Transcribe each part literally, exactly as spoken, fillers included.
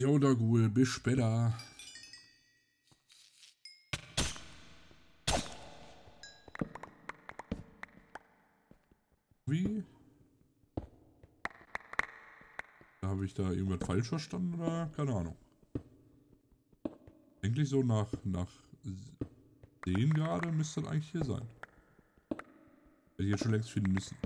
Jo, da Google, bis später. Wie? Habe ich da irgendwas falsch verstanden oder? Keine Ahnung. Eigentlich so nach, nach sehen gerade müsste das eigentlich hier sein. Hätte ich jetzt schon längst finden müssen.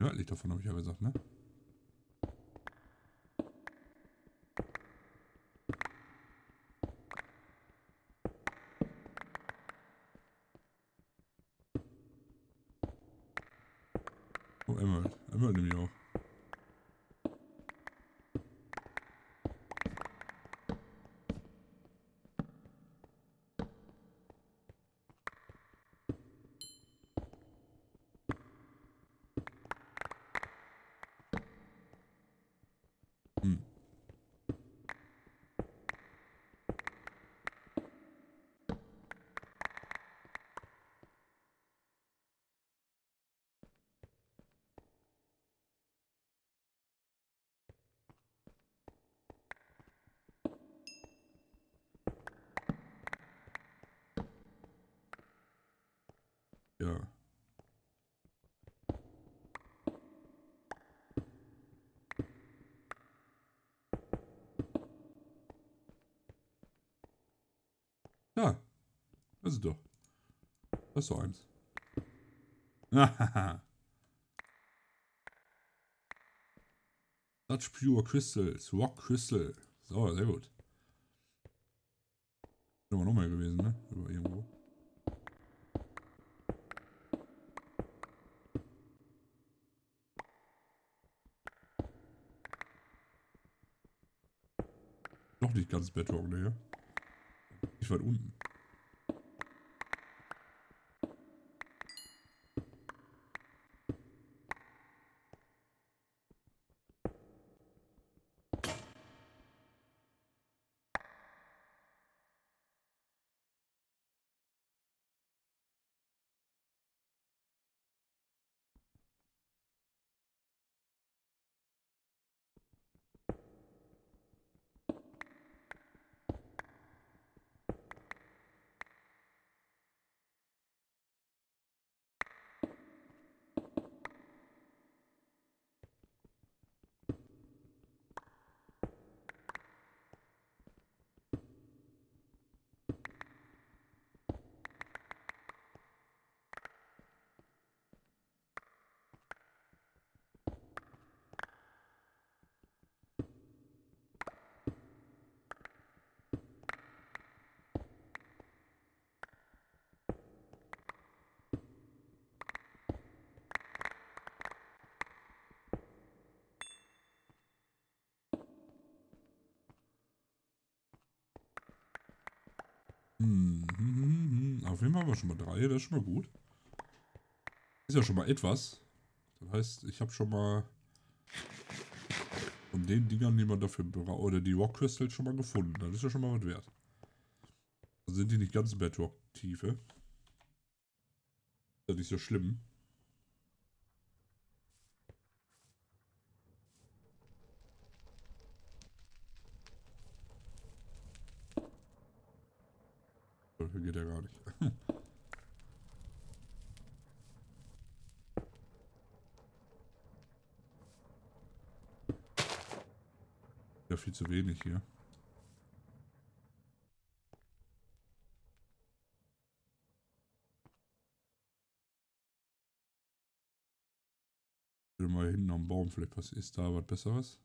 Nördlich davon habe ich ja gesagt, ne? Oh, Emerald. Emerald nehme ich auch. Ja, das ist doch. Das ist doch eins. Such pure crystals, rock crystal. So, sehr gut. Sind aber noch mehr gewesen, ne? Über irgendwo. Noch nicht ganz Bedrock, ne? Ich war unten. Auf jeden Fall haben wir schon mal drei, das ist schon mal gut. Ist ja schon mal etwas. Das heißt, ich habe schon mal von den Dingern, die man dafür braucht, oder die Rock Crystal schon mal gefunden. Das ist ja schon mal was wert. Also sind die nicht ganz Bedrock-Tiefe. Ist ja nicht so schlimm. Geht ja gar nicht. Ja, viel zu wenig hier. Ich will mal hinten am Baum, vielleicht was ist da was Besseres.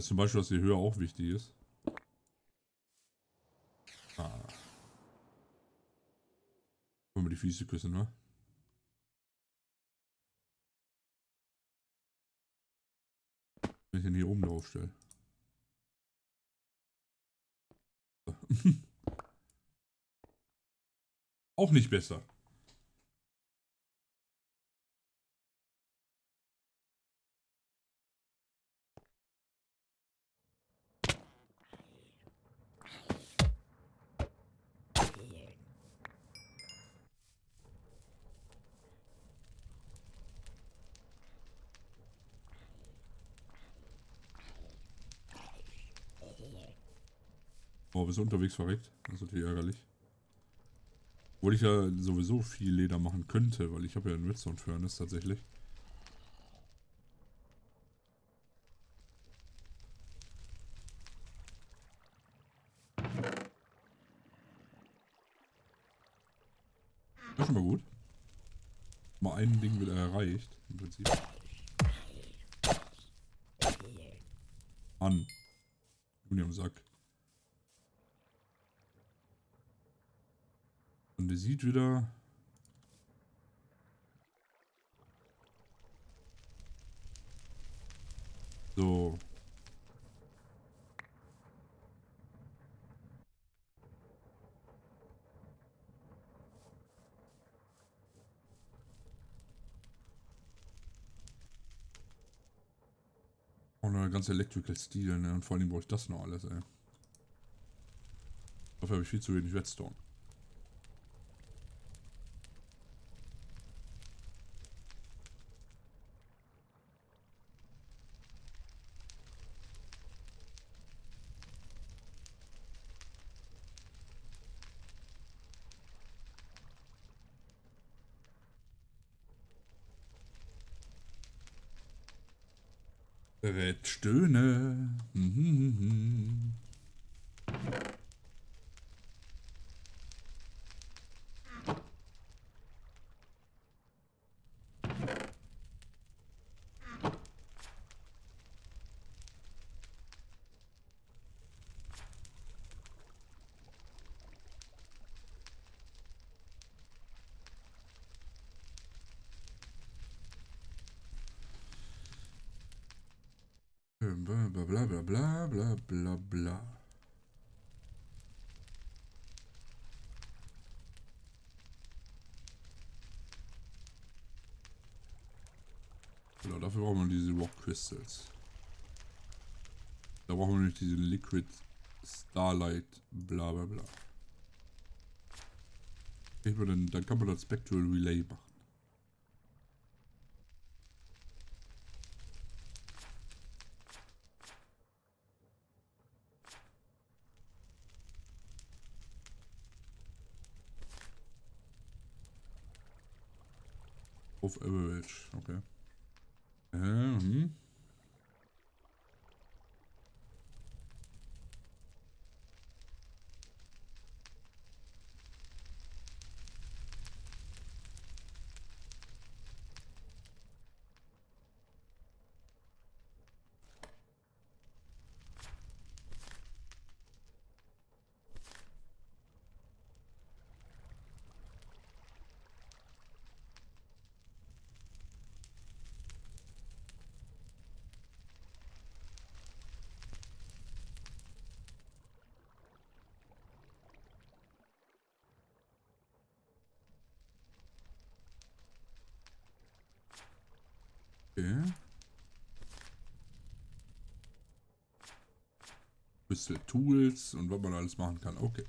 Zum Beispiel, dass die Höhe auch wichtig ist. Ah. mal die Füße küssen, ne? Wenn ich den hier oben drauf stelle. So. Auch nicht besser. Oh, bist du unterwegs verreckt? Das ist natürlich ärgerlich. Obwohl ich ja sowieso viel Leder machen könnte, weil ich habe ja einen Redstone Furnace tatsächlich. Das ist schon mal gut. Mal ein Ding wird erreicht, im Prinzip. An. Ich bin ja am Sack. Und der sieht wieder. So. Oh, noch eine ganze Electrical Steel, ne? Und vor allem brauche ich das noch alles, ey. Dafür habe ich viel zu wenig Redstone. Stöhne. Mhm. Bla bla bla bla bla bla. Genau, dafür brauchen wir diese Rock Crystals. Da brauchen wir nämlich diese Liquid Starlight bla bla bla. Ich würde dann, dann kann man das Spectral Relay machen. Auf Average, okay. Ähm. Okay. Bisschen Tools und was man alles machen kann. Okay.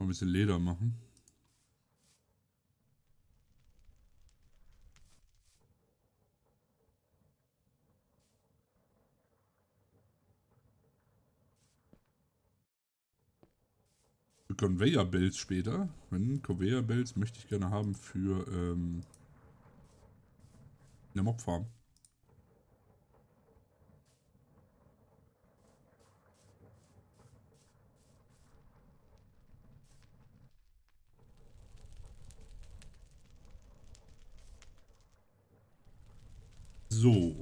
Ein bisschen Leder machen. für Conveyor Belts später. Wenn Conveyor Belts möchte ich gerne haben für ähm, eine Mobfarm. So.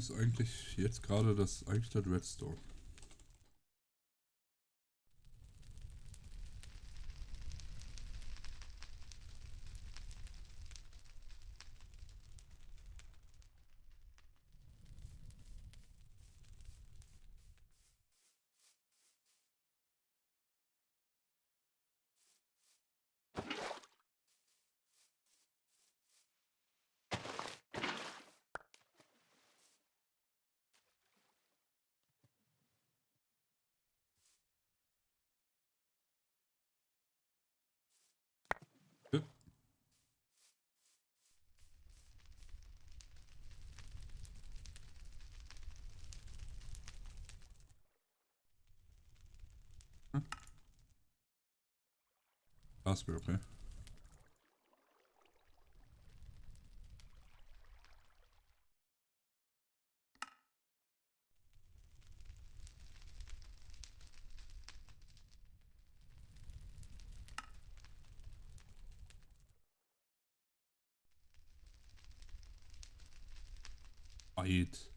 Ist eigentlich jetzt gerade das eigentlich das Redstone. Okay. Weit.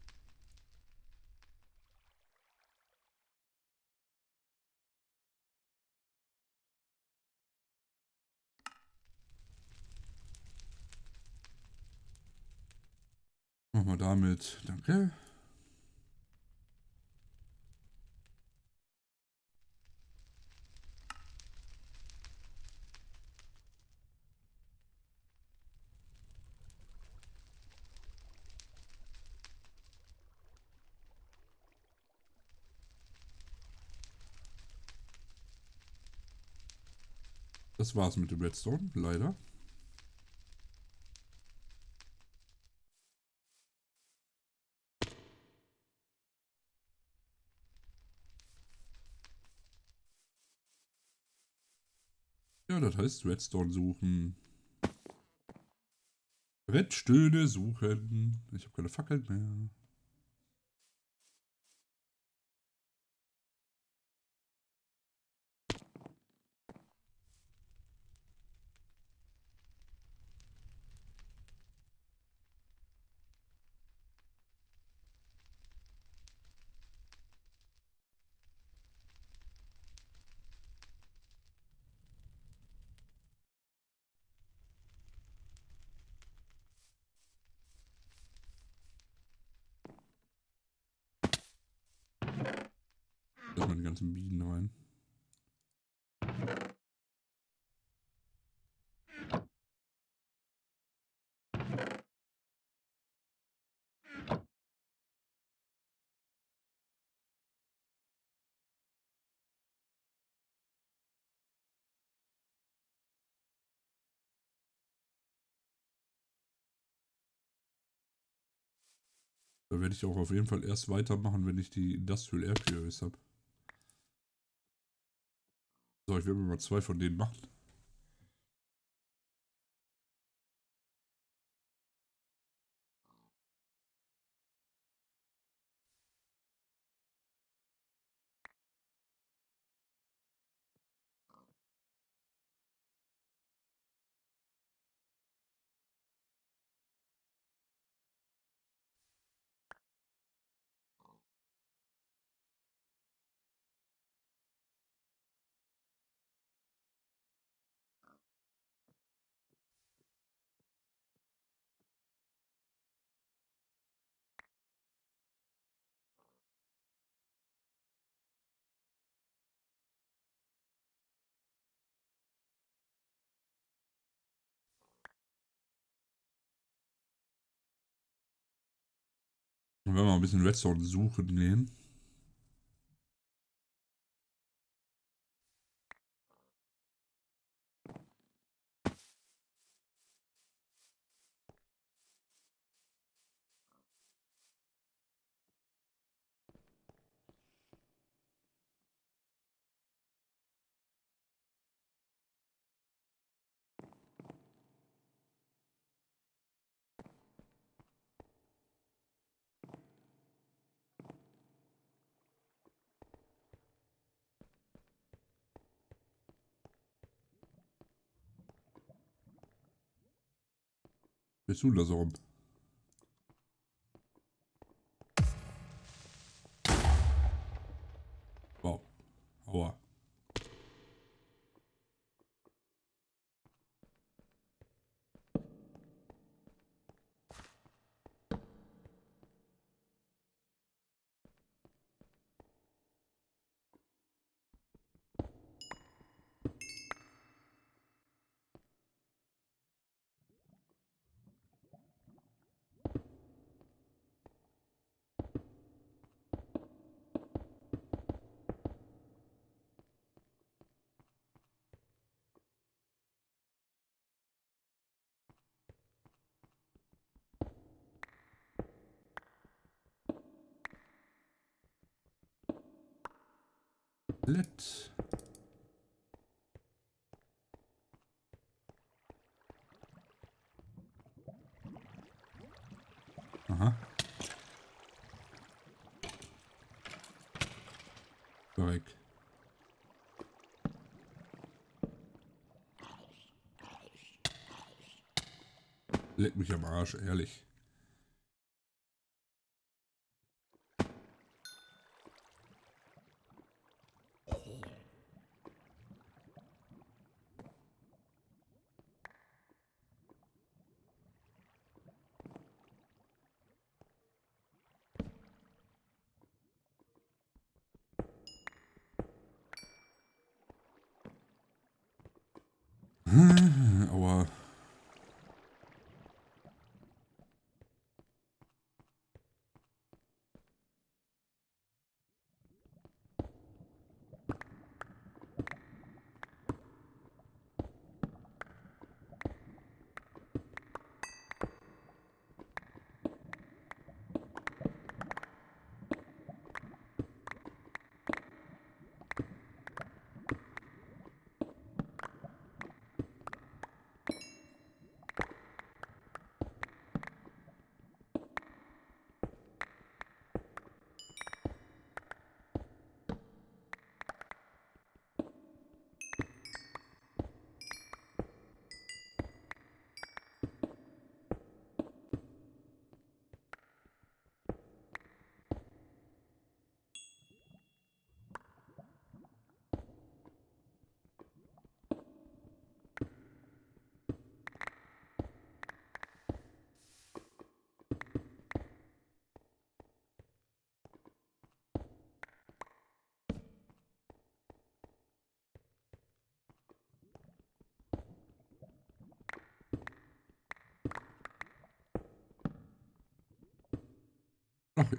Machen wir damit. Danke. Das war's mit dem Redstone, leider. Ja, das heißt Redstone suchen. Redstöne suchen. Ich habe keine Fackeln mehr. Die ganzen Bienen rein. Da werde ich auch auf jeden Fall erst weitermachen, wenn ich die Industrial Air Purifiers habe. So, ich will mir mal zwei von denen machen. Wollen wir mal ein bisschen Redstone suchen gehen? Bist du da so rum? Wow. Aua. Let's aha. Korrekt. Leck mich am Arsch, ehrlich. Aua.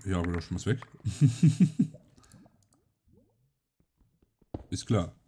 Ja, aber das schmeiß weg. Ist klar.